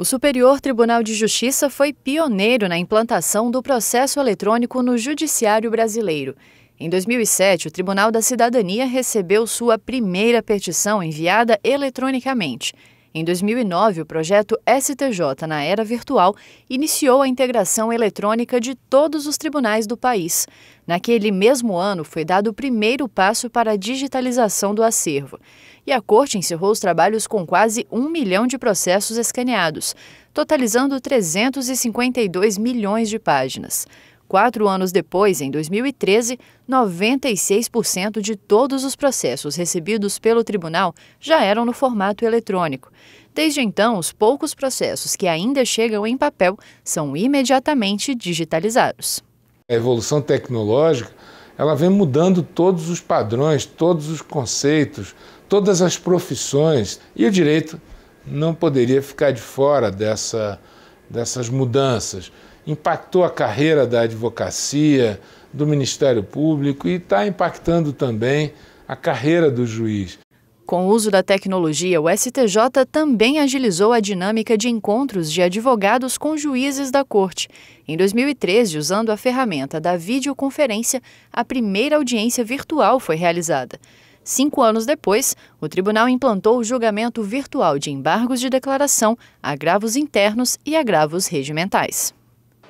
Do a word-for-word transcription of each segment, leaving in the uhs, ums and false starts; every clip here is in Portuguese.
O Superior Tribunal de Justiça foi pioneiro na implantação do processo eletrônico no judiciário brasileiro. Em dois mil e sete, o Tribunal da Cidadania recebeu sua primeira petição enviada eletronicamente. Em dois mil e nove, o projeto S T J na Era Virtual iniciou a integração eletrônica de todos os tribunais do país. Naquele mesmo ano, foi dado o primeiro passo para a digitalização do acervo. E a Corte encerrou os trabalhos com quase um milhão de processos escaneados, totalizando trezentos e cinquenta e dois milhões de páginas. Quatro anos depois, em dois mil e treze, noventa e seis por cento de todos os processos recebidos pelo tribunal já eram no formato eletrônico. Desde então, os poucos processos que ainda chegam em papel são imediatamente digitalizados. A evolução tecnológica, ela vem mudando todos os padrões, todos os conceitos, todas as profissões, e o direito não poderia ficar de fora dessa, dessas mudanças. Impactou a carreira da advocacia, do Ministério Público e está impactando também a carreira do juiz. Com o uso da tecnologia, o S T J também agilizou a dinâmica de encontros de advogados com juízes da Corte. Em dois mil e treze, usando a ferramenta da videoconferência, a primeira audiência virtual foi realizada. Cinco anos depois, o tribunal implantou o julgamento virtual de embargos de declaração, agravos internos e agravos regimentais.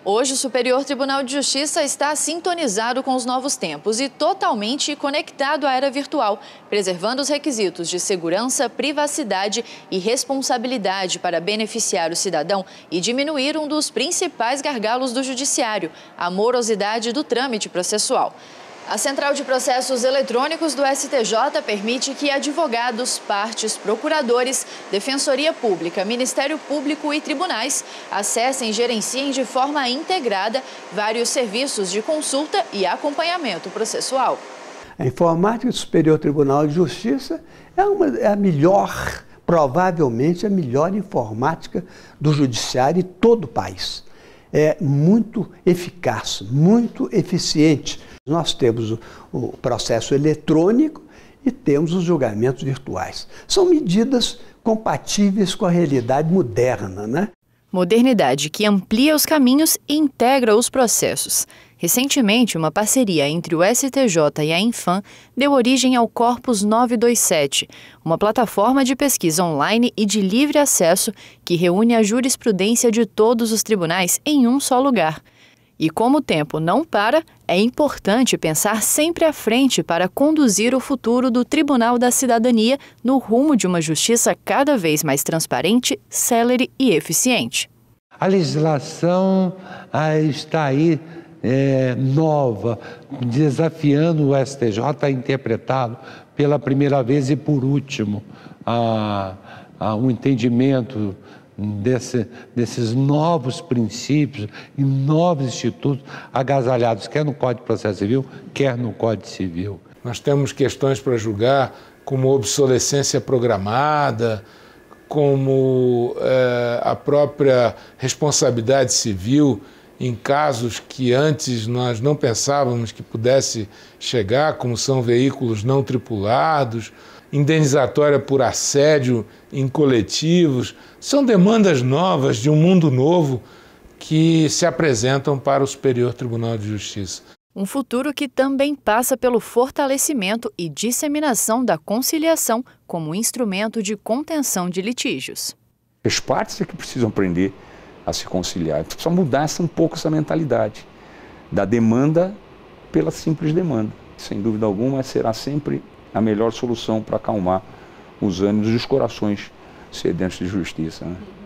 Hoje, o Superior Tribunal de Justiça está sintonizado com os novos tempos e totalmente conectado à era virtual, preservando os requisitos de segurança, privacidade e responsabilidade para beneficiar o cidadão e diminuir um dos principais gargalos do judiciário, a morosidade do trâmite processual. A Central de Processos Eletrônicos do S T J permite que advogados, partes, procuradores, Defensoria Pública, Ministério Público e tribunais acessem e gerenciem de forma integrada vários serviços de consulta e acompanhamento processual. A informática do Superior Tribunal de Justiça é, uma, é a melhor, provavelmente a melhor informática do judiciário em todo o país. É muito eficaz, muito eficiente. Nós temos o processo eletrônico e temos os julgamentos virtuais. São medidas compatíveis com a realidade moderna, né? Modernidade que amplia os caminhos e integra os processos. Recentemente, uma parceria entre o S T J e a Enfam deu origem ao Corpus nove dois sete, uma plataforma de pesquisa online e de livre acesso que reúne a jurisprudência de todos os tribunais em um só lugar. E como o tempo não para, é importante pensar sempre à frente para conduzir o futuro do Tribunal da Cidadania no rumo de uma justiça cada vez mais transparente, célere e eficiente. A legislação está aí é, nova, desafiando o S T J a interpretá-lo pela primeira vez e por último a, a um entendimento Desse, desses novos princípios e novos institutos agasalhados, quer no Código de Processo Civil, quer no Código Civil. Nós temos questões para julgar como obsolescência programada, como é, a própria responsabilidade civil em casos que antes nós não pensávamos que pudesse chegar, como são veículos não tripulados, indenizatória por assédio em coletivos, são demandas novas de um mundo novo que se apresentam para o Superior Tribunal de Justiça. Um futuro que também passa pelo fortalecimento e disseminação da conciliação como instrumento de contenção de litígios. As partes é que precisam aprender a se conciliar, precisam mudar um pouco essa mentalidade da demanda pela simples demanda. Sem dúvida alguma, será sempre a melhor solução para acalmar os ânimos e os corações sedentos de justiça, né?